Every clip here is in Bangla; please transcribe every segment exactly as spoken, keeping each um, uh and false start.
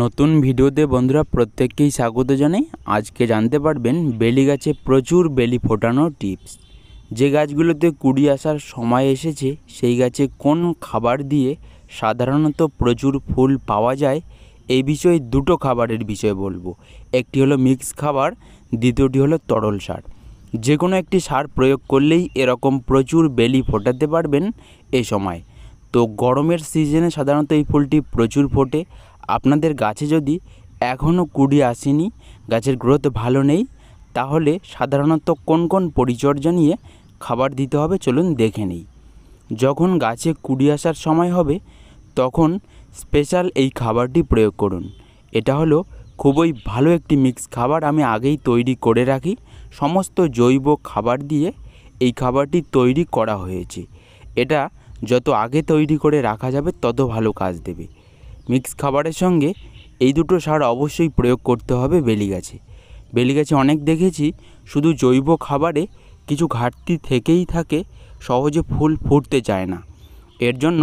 নতুন ভিডিওতে বন্ধুরা প্রত্যেককেই স্বাগত জানাই। আজকে জানতে পারবেন বেলি গাছে প্রচুর বেলি ফোটানোর টিপস। যে গাছগুলোতে কুড়ি আসার সময় এসেছে সেই গাছে কোন খাবার দিয়ে সাধারণত প্রচুর ফুল পাওয়া যায়, এই বিষয়ে দুটো খাবারের বিষয়ে বলবো। একটি হলো মিক্স খাবার, দ্বিতীয়টি হলো তরল সার। যে কোনো একটি সার প্রয়োগ করলেই এরকম প্রচুর বেলি ফোটাতে পারবেন এই সময়। তো গরমের সিজনে সাধারণত এই ফুলটি প্রচুর ফোটে। আপনাদের গাছে যদি এখনও কুড়ি আসেনি, গাছের গ্রোথ ভালো নেই, তাহলে সাধারণত কোন কোন পরিচর্যা নিয়ে খাবার দিতে হবে চলুন দেখে নিই। যখন গাছে কুড়ি আসার সময় হবে তখন স্পেশাল এই খাবারটি প্রয়োগ করুন। এটা হলো খুবই ভালো একটি মিক্স খাবার, আমি আগেই তৈরি করে রাখি। সমস্ত জৈব খাবার দিয়ে এই খাবারটি তৈরি করা হয়েছে। এটা যত আগে তৈরি করে রাখা যাবে তত ভালো কাজ দেবে। মিক্স খাবারের সঙ্গে এই দুটো সার অবশ্যই প্রয়োগ করতে হবে বেলি গাছে। বেলি গাছে অনেক দেখেছি শুধু জৈব খাবারে কিছু ঘাটতি থেকেই থাকে, সহজে ফুল ফুটতে চায় না। এর জন্য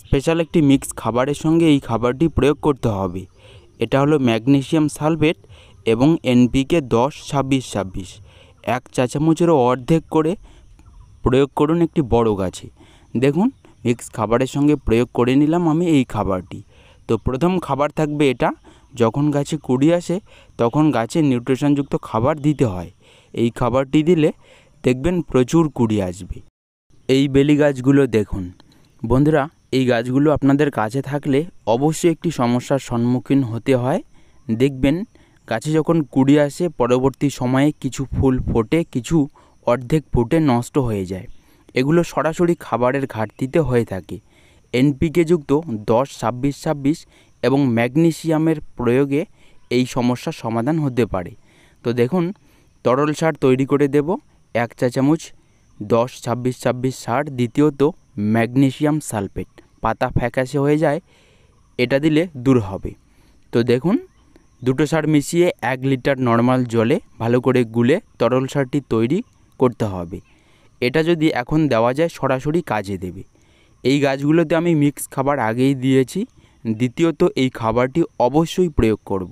স্পেশাল একটি মিক্স খাবারের সঙ্গে এই খাবারটি প্রয়োগ করতে হবে। এটা হলো ম্যাগনেসিয়াম সালফেট এবং এনপিকে দশ ছাব্বিশ ছাব্বিশ এক চা চামচেরও অর্ধেক করে প্রয়োগ করুন একটি বড় গাছে। দেখুন মিক্স খাবারের সঙ্গে প্রয়োগ করে নিলাম আমি এই খাবারটি। তো প্রথম খাবার থাকবে এটা। যখন গাছে কুড়ি আসে তখন গাছে নিউট্রিশনযুক্ত খাবার দিতে হয়। এই খাবারটি দিলে দেখবেন প্রচুর কুড়ি আসবে। এই বেলি গাছগুলো দেখুন বন্ধুরা, এই গাছগুলো আপনাদের কাছে থাকলে অবশ্যই একটি সমস্যার সম্মুখীন হতে হয়। দেখবেন গাছে যখন কুড়ি আসে পরবর্তী সময়ে কিছু ফুল ফোটে, কিছু অর্ধেক ফুটে নষ্ট হয়ে যায়। এগুলো সরাসরি খাবারের ঘাটতিতে হয়ে থাকে। এনপিকে যুক্ত দশ ছাব্বিশ ছাব্বিশ এবং ম্যাগনেসিয়ামের প্রয়োগে এই সমস্যার সমাধান হতে পারে। তো দেখুন তরল সার তৈরি করে দেব এক চা চামচ দশ ছাব্বিশ ছাব্বিশ সার, দ্বিতীয়ত ম্যাগনেসিয়াম সালফেট। পাতা ফ্যাকাশে হয়ে যায়, এটা দিলে দূর হবে। তো দেখুন দুটো সার মিশিয়ে এক লিটার নর্মাল জলে ভালো করে গুলে তরল সারটি তৈরি করতে হবে। এটা যদি এখন দেওয়া যায় সরাসরি কাজে দেবে। এই গাছগুলোতে আমি মিক্স খাবার আগেই দিয়েছি, দ্বিতীয়ত এই খাবারটি অবশ্যই প্রয়োগ করব।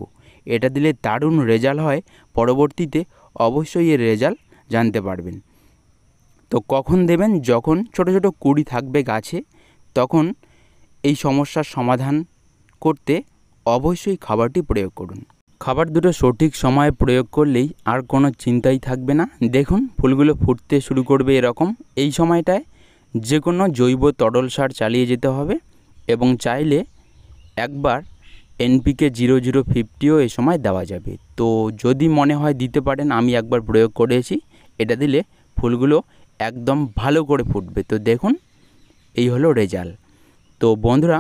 এটা দিলে দারুণ রেজাল্ট হয়, পরবর্তীতে অবশ্যই এর রেজাল্ট জানতে পারবেন। তো কখন দেবেন? যখন ছোট ছোট কুড়ি থাকবে গাছে, তখন এই সমস্যার সমাধান করতে অবশ্যই খাবারটি প্রয়োগ করুন। খাবার দুটো সঠিক সময়ে প্রয়োগ করলেই আর কোনো চিন্তাই থাকবে না। দেখুন ফুলগুলো ফুটতে শুরু করবে এরকম। এই সময়টায় যে কোনো জৈব তরল সার চালিয়ে যেতে হবে এবং চাইলে একবার এনপিকে জিরো জিরো ফিফটিও এ সময় দেওয়া যাবে। তো যদি মনে হয় দিতে পারেন, আমি একবার প্রয়োগ করেছি। এটা দিলে ফুলগুলো একদম ভালো করে ফুটবে। তো দেখুন এই হলো রেজাল্ট। তো বন্ধুরা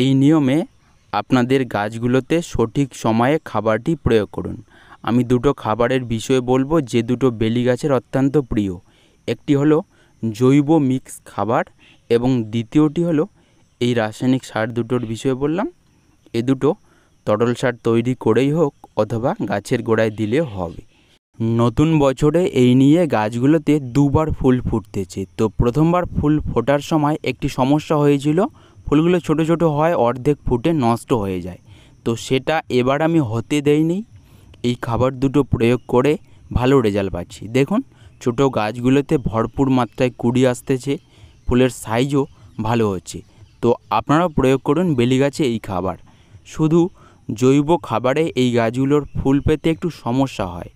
এই নিয়মে আপনাদের গাছগুলোতে সঠিক সময়ে খাবারটি প্রয়োগ করুন। আমি দুটো খাবারের বিষয়ে বলবো যে দুটো বেলি গাছের অত্যন্ত প্রিয়। একটি হলো জৈব মিক্স খাবার এবং দ্বিতীয়টি হলো এই রাসায়নিক সার দুটোর বিষয়ে বললাম। এ দুটো তরল সার তৈরি করেই হোক অথবা গাছের গোড়ায় দিলে হবে। নতুন বছরে এই নিয়ে গাছগুলোতে দুবার ফুল ফুটতেছে। তো প্রথমবার ফুল ফোটার সময় একটি সমস্যা হয়েছিল, ফুলগুলো ছোট ছোট হয়, অর্ধেক ফুটে নষ্ট হয়ে যায়। তো সেটা এবার আমি হতে দেইনি। এই খাবার দুটো প্রয়োগ করে ভালো রেজাল্ট পাচ্ছি। দেখুন ছোটো গাছগুলোতে ভরপুর মাত্রায় কুড়ি আসতেছে, ফুলের সাইজও ভালো হচ্ছে। তো আপনারাও প্রয়োগ করুন বেলি গাছে এই খাবার। শুধু জৈব খাবারে এই গাছগুলোর ফুল পেতে একটু সমস্যা হয়,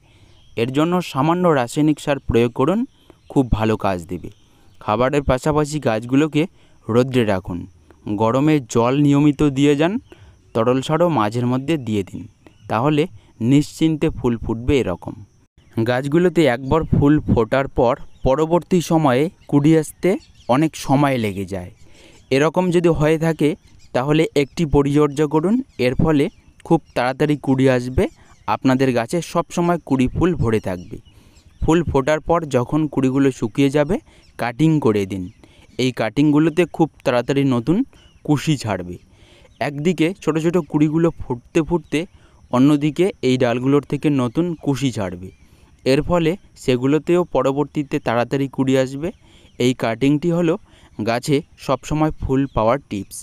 এর জন্য সামান্য রাসায়নিক সার প্রয়োগ করুন, খুব ভালো কাজ দেবে। খাবারের পাশাপাশি গাছগুলোকে রোদ্রে রাখুন, গরমে জল নিয়মিত দিয়ে যান, তরল সারও মাঝের মধ্যে দিয়ে দিন, তাহলে নিশ্চিন্তে ফুল ফুটবে এরকম। গাছগুলোতে একবার ফুল ফোটার পর পরবর্তী সময়ে কুড়ি আসতে অনেক সময় লেগে যায়। এরকম যদি হয়ে থাকে তাহলে একটি পরিচর্যা করুন, এর ফলে খুব তাড়াতাড়ি কুড়ি আসবে। আপনাদের গাছে সবসময় কুড়ি ফুল ভরে থাকবে। ফুল ফোটার পর যখন কুড়িগুলো শুকিয়ে যাবে কাটিং করে দিন। এই কাটিংগুলোতে খুব তাড়াতাড়ি নতুন কুশি ছাড়বে। একদিকে ছোট ছোট কুড়িগুলো ফুটতে ফুটতে অন্যদিকে এই ডালগুলোর থেকে নতুন কুশি ছাড়বে, এর ফলে সেগুলোতেও পরবর্তীতে তাড়াতাড়ি কুড়ি আসবে। এই কাটিংটি হলো গাছে সবসময় ফুল পাওয়ার টিপস।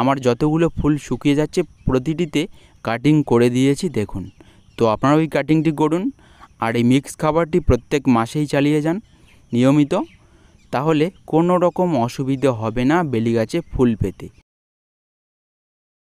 আমার যতগুলো ফুল শুকিয়ে যাচ্ছে প্রতিটিতে কাটিং করে দিয়েছি দেখুন। তো আপনারা ওই কাটিংটি করুন আর এই মিক্স খাবারটি প্রত্যেক মাসেই চালিয়ে যান নিয়মিত, তাহলে কোনো রকম অসুবিধে হবে না বেলি গাছে ফুল পেতে।